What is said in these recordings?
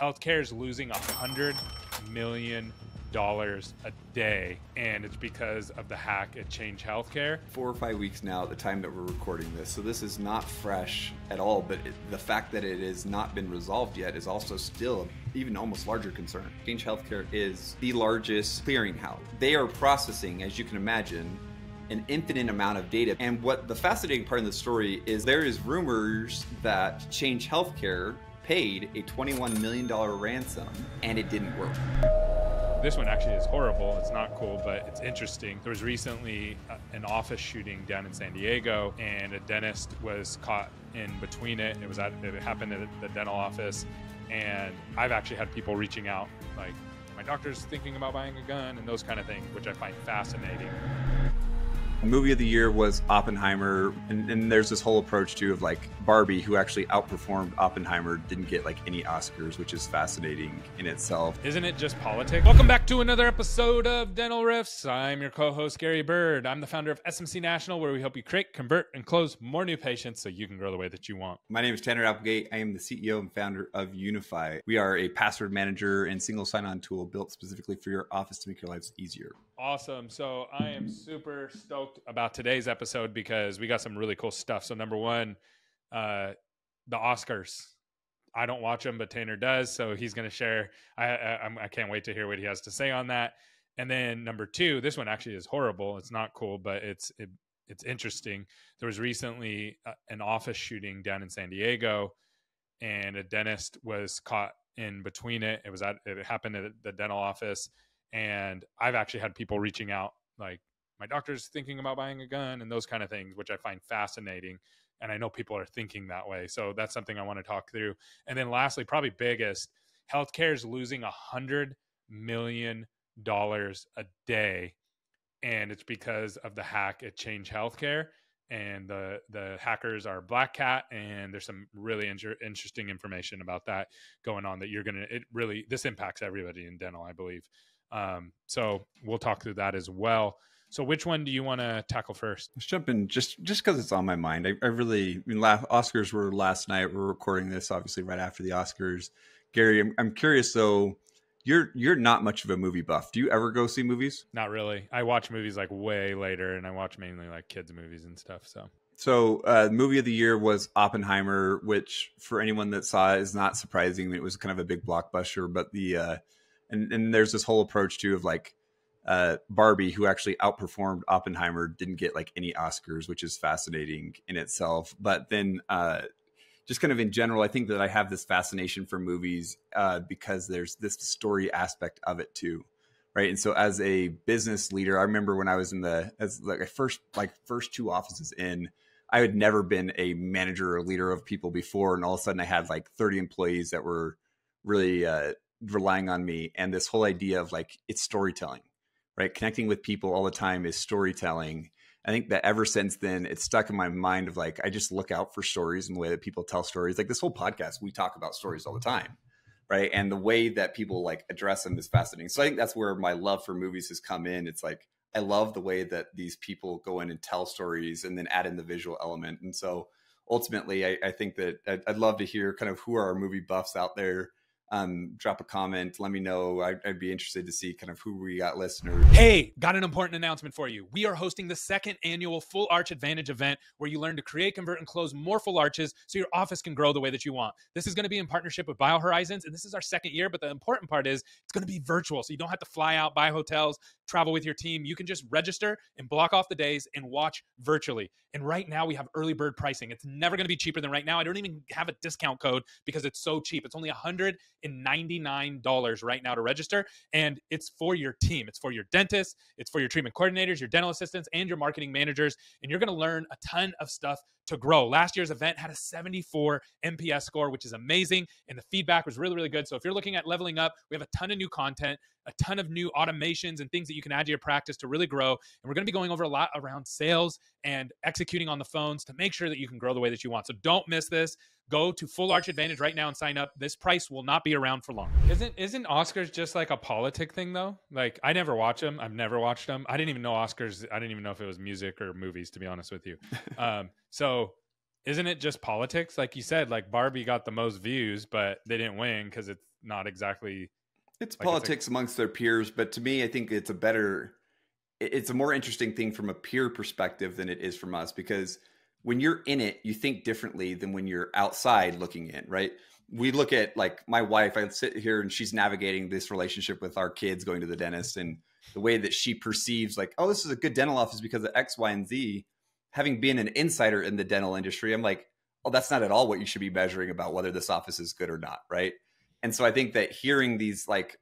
Healthcare is losing $100 million a day, and it's because of the hack at Change Healthcare. 4 or 5 weeks now at the time that we're recording this, so this is not fresh at all, but the fact that it has not been resolved yet is also still even almost larger concern. Change Healthcare is the largest clearinghouse. They are processing, as you can imagine, an infinite amount of data. And what the fascinating part of the story is, there is rumors that Change Healthcare paid a $21 million ransom, and it didn't work. This one actually is horrible. It's not cool, but it's interesting. There was recently an office shooting down in San Diego, and a dentist was caught in between it. It happened at the dental office, and I've actually had people reaching out, like, my doctor's thinking about buying a gun, and those kind of things, which I find fascinating. Movie of the year was Oppenheimer, and there's this whole approach too of like Barbie, who actually outperformed Oppenheimer, didn't get like any Oscars, which is fascinating in itself. Isn't it just politics? Welcome back to another episode of Dental Rifts. I'm your co-host Gary Bird. I'm the founder of SMC National, where we help you create, convert, and close more new patients so you can grow the way that you want. My name is Tanner Applegate. I am the CEO and founder of Unify. We are a password manager and single sign-on tool built specifically for your office to make your lives easier. Awesome. So I am super stoked about today's episode because we got some really cool stuff. So number one, the Oscars. I don't watch them, but Tanner does. So he's going to share. I can't wait to hear what he has to say on that. And then number two, this one actually is horrible. It's not cool, but it's interesting. There was recently an office shooting down in San Diego, and a dentist was caught in between it. It happened at the dental office, and I've actually had people reaching out, like, my doctor's thinking about buying a gun, and those kind of things, which I find fascinating. And I know people are thinking that way. So that's something I want to talk through. And then lastly, probably biggest, healthcare is losing $100 million a day. And it's because of the hack at Change Healthcare. And the hackers are Black Cat, and there's some really interesting information about that going on that this impacts everybody in dental, I believe. So we'll talk through that as well. So which one do you want to tackle first? Let's jump in just because it's on my mind. Oscars were last night. We're recording this obviously right after the Oscars. Gary, I'm curious though, you're not much of a movie buff. Do you ever go see movies? Not really. I watch movies like way later, and I watch mainly like kids movies and stuff. So movie of the year was Oppenheimer, which for anyone that saw it is not surprising. It was kind of a big blockbuster, but and there's this whole approach too of like, Barbie, who actually outperformed Oppenheimer, didn't get like any Oscars, which is fascinating in itself. But then just kind of in general, I think that I have this fascination for movies because there's this story aspect of it too, right? And so as a business leader, I remember when I was first two offices in, I had never been a manager or leader of people before. And all of a sudden I had like 30 employees that were really relying on me. And this whole idea of like, it's storytelling. Right? Connecting with people all the time is storytelling. I think that ever since then, it's stuck in my mind of like, I just look out for stories and the way that people tell stories. Like this whole podcast, we talk about stories all the time, right? And the way that people like address them is fascinating. So I think that's where my love for movies has come in. It's like, I love the way that these people go in and tell stories and then add in the visual element. And so ultimately, I think that I'd love to hear kind of who are our movie buffs out there. Drop a comment. Let me know. I'd be interested to see kind of who we got listeners. Hey, got an important announcement for you. We are hosting the second annual Full Arch Advantage event where you learn to create, convert, and close more full arches so your office can grow the way that you want. This is going to be in partnership with BioHorizons, and this is our second year, but the important part is it's going to be virtual, so you don't have to fly out, buy hotels, travel with your team. You can just register and block off the days and watch virtually. And right now we have early bird pricing. It's never going to be cheaper than right now. I don't even have a discount code because it's so cheap. It's only $199 right now to register. And it's for your team. It's for your dentists. It's for your treatment coordinators, your dental assistants, and your marketing managers. And you're going to learn a ton of stuff to grow. Last year's event had a 74 MPS score, which is amazing. And the feedback was really, really good. So if you're looking at leveling up, we have a ton of new content, a ton of new automations and things that you can add to your practice to really grow. And we're going to be going over a lot around sales and executing on the phones to make sure that you can grow the way that you want. So don't miss this. Go to Full Arch Advantage right now and sign up. This price will not be around for long. Isn't Oscars just like a politic thing though? Like I never watch them. I've never watched them. I didn't even know Oscars. I didn't even know if it was music or movies, to be honest with you. So isn't it just politics? Like you said, like Barbie got the most views, but they didn't win because it's not exactly. It's like politics amongst their peers, but to me, I think it's a better, it's a more interesting thing from a peer perspective than it is from us, because when you're in it, you think differently than when you're outside looking in, right? We look at, like, my wife, I sit here and she's navigating this relationship with our kids going to the dentist, and the way that she perceives, like, oh, this is a good dental office because of X, Y, and Z. Having been an insider in the dental industry, I'm like, oh, that's not at all what you should be measuring about whether this office is good or not, right? And so I think that hearing these, like,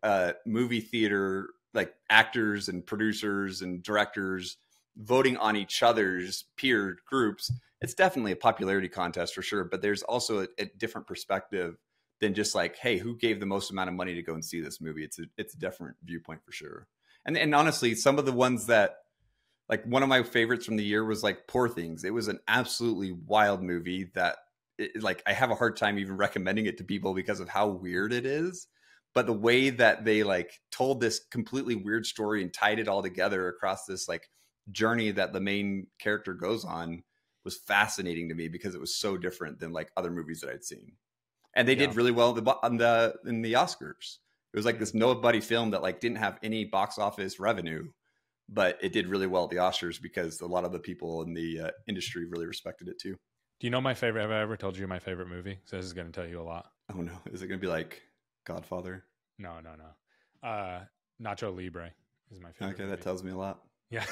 movie theater, like, actors and producers and directors voting on each other's peer groups, it's definitely a popularity contest for sure, but there's also a different perspective than just like, hey, who gave the most amount of money to go and see this movie? It's a different viewpoint for sure. And honestly, some of the ones that, like, one of my favorites from the year was like Poor Things. It was an absolutely wild movie that like, I have a hard time even recommending it to people because of how weird it is. But the way that they, like, told this completely weird story and tied it all together across this, like, journey that the main character goes on was fascinating to me because it was so different than, like, other movies that I'd seen. And they did really well in the Oscars. It was like this nobody film that, like, didn't have any box office revenue, but it did really well at the Oscars because a lot of the people in the industry really respected it too. Do you know my favorite? Have I ever told you my favorite movie? So this is going to tell you a lot. Oh no. Is it going to be like Godfather? No. Nacho Libre is my favorite. Okay. That movie tells me a lot. Yeah.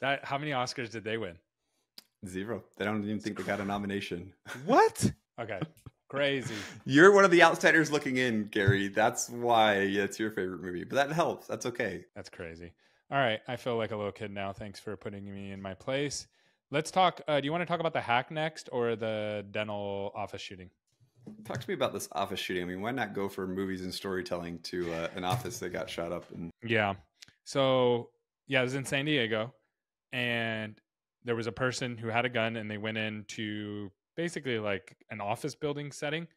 That, how many Oscars did they win? 0. They don't even think they got a nomination. What? Okay. Crazy. You're one of the outsiders looking in, Gary. That's why it's your favorite movie, but that helps. That's okay. That's crazy. All right. I feel like a little kid now. Thanks for putting me in my place. Let's talk. Do you want to talk about the hack next or the dental office shooting? Talk to me about this office shooting. I mean, why not go for movies and storytelling to an office that got shot up? Yeah. So yeah, it was in San Diego, and there was a person who had a gun, and they went into basically like an office building setting.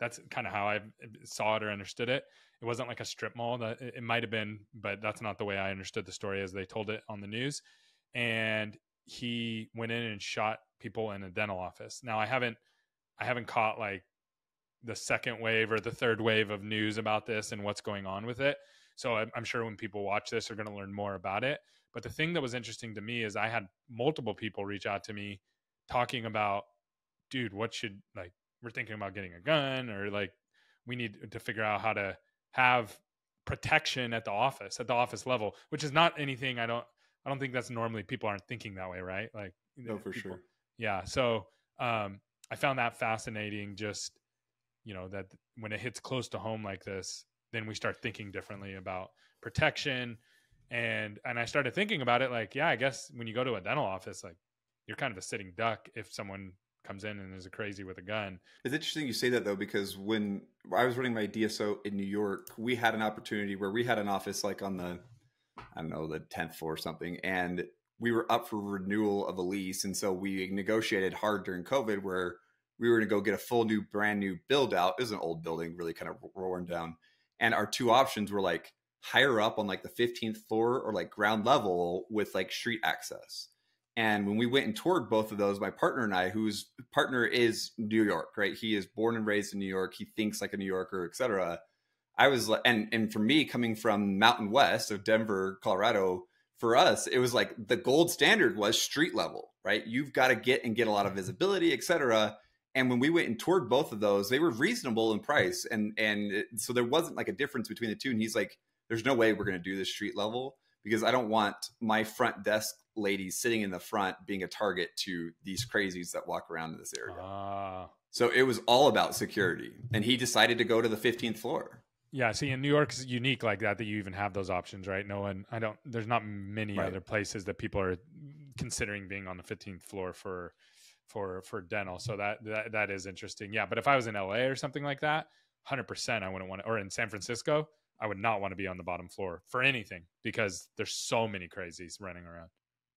That's kind of how I saw it or understood it. It wasn't like a strip mall. That it might have been, but that's not the way I understood the story as they told it on the news. And he went in and shot people in a dental office. Now I haven't caught like the second wave or the third wave of news about this and what's going on with it. So I'm sure when people watch this, they're going to learn more about it. But the thing that was interesting to me is I had multiple people reach out to me talking about, dude, what should, like, we're thinking about getting a gun, or like we need to figure out how to have protection at the office level, which is not anything I don't think that's normally, people aren't thinking that way, right? Like, no, for sure. Yeah. So I found that fascinating, just, you know, that when it hits close to home like this, then we start thinking differently about protection. And I started thinking about it like, yeah, I guess when you go to a dental office, like, you're kind of a sitting duck if someone comes in and is a crazy with a gun. It's interesting you say that though, because when I was running my DSO in New York, we had an opportunity where we had an office like on the, I don't know, the 10th floor or something. And we were up for renewal of a lease. And so we negotiated hard during COVID where we were going to go get a brand new build out. It was an old building, really kind of worn down. And our two options were like higher up on like the 15th floor or like ground level with like street access. And when we went and toured both of those, my partner and I, whose partner is New York, right? He is born and raised in New York. He thinks like a New Yorker, et cetera. I was like, and for me coming from Mountain West, so Denver, Colorado, for us, it was like the gold standard was street level, right? You've got to get a lot of visibility, et cetera. And when we went and toured both of those, they were reasonable in price. So there wasn't like a difference between the two. And he's like, there's no way we're going to do this street level because I don't want my front desk ladies sitting in the front being a target to these crazies that walk around in this area. So it was all about security. And he decided to go to the 15th floor. Yeah. See, in New York's unique like that, you even have those options, right? There's not many other places that people are considering being on the 15th floor for dental. So that is interesting. Yeah. But if I was in LA or something like that, 100%, I wouldn't want to, or in San Francisco, I would not want to be on the bottom floor for anything because there's so many crazies running around.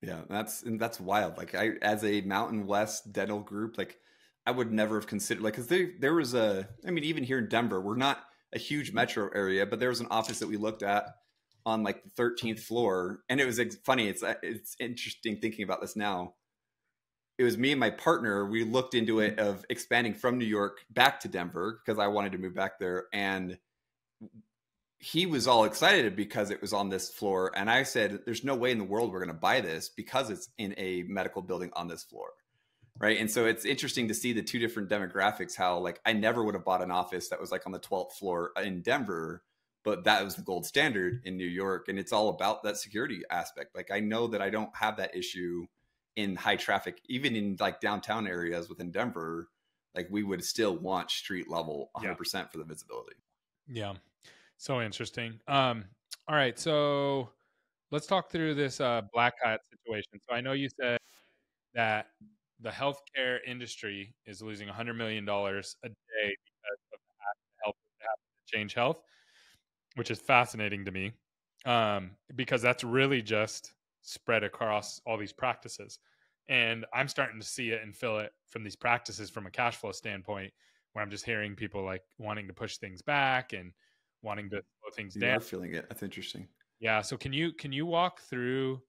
Yeah. That's wild. Like as a Mountain West dental group, like I would never have considered, like, cause even here in Denver, we're not a huge metro area, but there was an office that we looked at on like the 13th floor. And it was funny. It's interesting thinking about this now. it was me and my partner. We looked into it of expanding from New York back to Denver because I wanted to move back there. And he was all excited because it was on this floor. And I said, there's no way in the world we're going to buy this because it's in a medical building on this floor. Right. And so it's interesting to see the two different demographics, how like I never would have bought an office that was like on the 12th floor in Denver, but that was the gold standard in New York. And it's all about that security aspect. Like I know that I don't have that issue in high traffic, even in like downtown areas within Denver. Like we would still want street level 100% for the visibility. Yeah. So interesting. All right. So let's talk through this Black Cat situation. So I know you said that the healthcare industry is losing $100 million a day because of the help that happens to Change Health, which is fascinating to me because that's really just spread across all these practices. And I'm starting to see it and feel it from these practices from a cash flow standpoint, where I'm just hearing people like wanting to push things back and wanting to slow things down. You're feeling it. That's interesting. Yeah. So can you walk through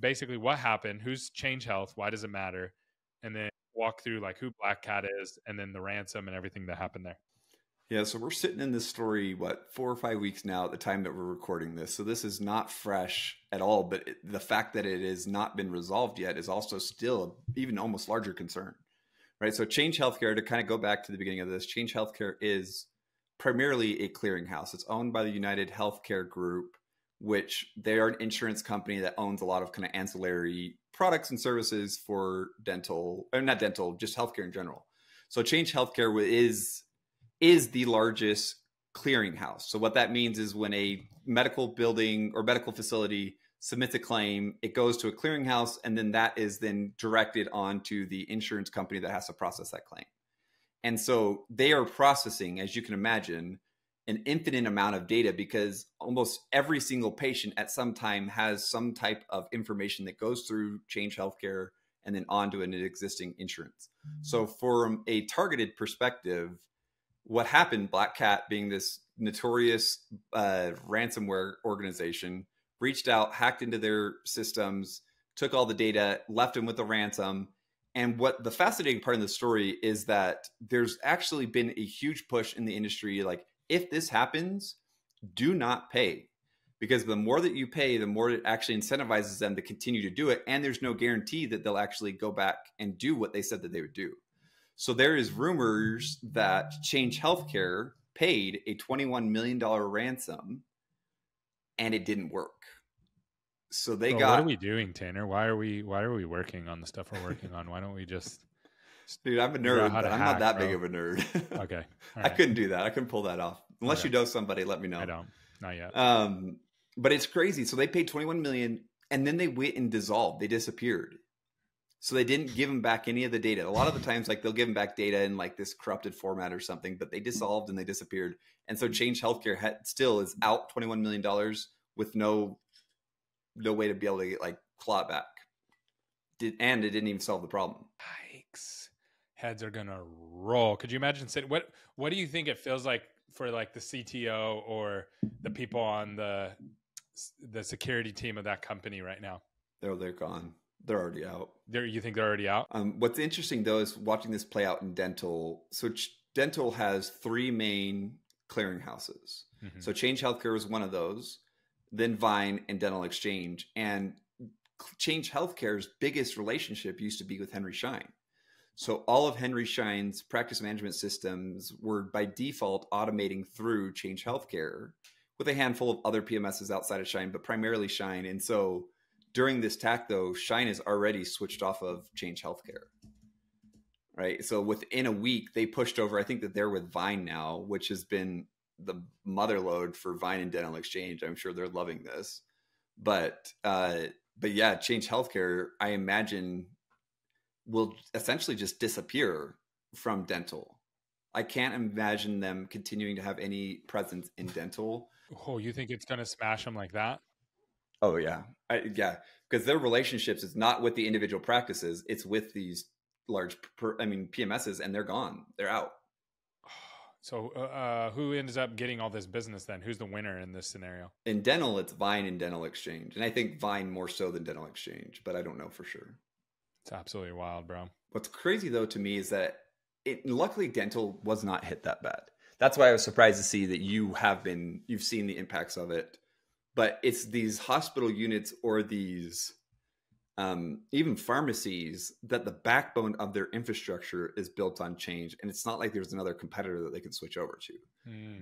basically what happened, who's Change Health, why does it matter? And then walk through like who Black Cat is and then the ransom and everything that happened there. Yeah. So we're sitting in this story, 4 or 5 weeks now at the time that we're recording this. So this is not fresh at all, but the fact that it has not been resolved yet is also still even almost larger concern, right? So Change Healthcare, to kind of go back to the beginning of this, Change Healthcare is primarily a clearinghouse. It's owned by the United Healthcare Group, which they are an insurance company that owns a lot of kind of ancillary products and services for dental, or not dental, just healthcare in general. So Change Healthcare is the largest clearinghouse. So what that means is when a medical building or medical facility submits a claim, it goes to a clearinghouse, and then that is then directed onto the insurance company that has to process that claim. And so they are processing, as you can imagine, an infinite amount of data because almost every single patient at some time has some type of information that goes through Change Healthcare and then onto an existing insurance. So from a targeted perspective, what happened, Black Cat being this notorious ransomware organization, reached out, hacked into their systems, took all the data, left them with the ransom. And what the fascinating part of the story is that there's actually been a huge push in the industry. Like if this happens, do not pay, because the more that you pay, the more it actually incentivizes them to continue to do it. And there's no guarantee that they'll actually go back and do what they said that they would do. So there is rumors that Change Healthcare paid a $21 million ransom and it didn't work. So they got, what are we doing, Tanner? Why are we working on the stuff we're working on? Why don't we just, dude, I'm a nerd. I'm not that big of a nerd. Okay. I couldn't do that. I couldn't pull that off unless you know somebody, let me know. I don't, not yet. But it's crazy. So they paid 21 million and then they went and dissolved. They disappeared. So they didn't give them back any of the data. A lot of the times, like they'll give them back data in like this corrupted format or something, but they dissolved and they disappeared. And so Change Healthcare still is out $21 million with no way to be able to get like claw it back. And it didn't even solve the problem. Yikes. Heads are going to roll. Could you imagine sitting, what do you think it feels like for like the CTO or the people on the security team of that company right now? They're gone. They're already out. You think they're already out? What's interesting, though, is watching this play out in dental. So dental has three main clearinghouses. Mm-hmm. So Change Healthcare was one of those, then Vine and Dental Exchange. And Change Healthcare's biggest relationship used to be with Henry Schein. So all of Henry Schein's practice management systems were by default automating through Change Healthcare with a handful of other PMSs outside of Schein, but primarily Schein. And so during this attack, though, Schein is already switched off of Change Healthcare, right? So within a week, they pushed over. I think that they're with Vine now, which has been the mother lode for Vine and Dental Exchange. I'm sure they're loving this. But yeah, Change Healthcare, I imagine, will essentially just disappear from dental. I can't imagine them continuing to have any presence in dental. Oh, you think it's going to smash them like that? Oh, yeah. Yeah. Because their relationships is not with the individual practices. It's with these large, PMSs, and they're gone. They're out. So who ends up getting all this business then? Who's the winner in this scenario? In dental, it's Vine and Dental Exchange. And I think Vine more so than Dental Exchange, but I don't know for sure. It's absolutely wild, bro. What's crazy though to me is that luckily dental was not hit that bad. That's why I was surprised to see that you've seen the impacts of it, but it's these hospital units or these even pharmacies that the backbone of their infrastructure is built on Change. And it's not like there's another competitor that they can switch over to.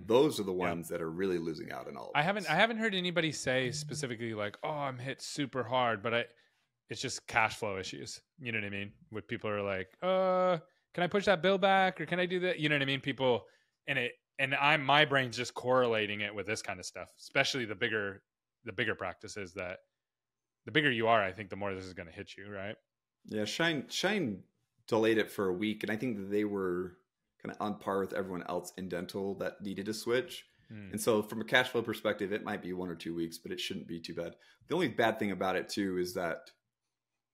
Those are the ones that are really losing out in all of this. I haven't heard anybody say specifically like, oh, I'm hit super hard, but it's just cash flow issues. You know what I mean? What people are like, can I push that bill back? Or can I do that? You know what I mean? People, my brain's just correlating it with this kind of stuff, especially the bigger practices that, the bigger you are, I think the more this is going to hit you, right? Yeah, Schein delayed it for a week, and I think that they were kind of on par with everyone else in dental that needed to switch. And so from a cash flow perspective, it might be 1 or 2 weeks, but it shouldn't be too bad. The only bad thing about it too is that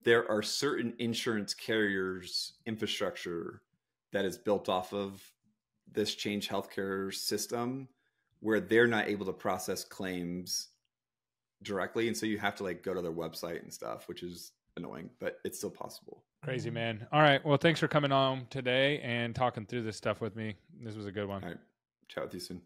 there are certain insurance carriers' infrastructure that is built off of this Change Healthcare system where they're not able to process claims directly, and so you have to like go to their website and stuff, which is annoying, but it's still possible. Crazy, man. All right, well, thanks for coming on today and talking through this stuff with me. This was a good one. All right, chat with you soon.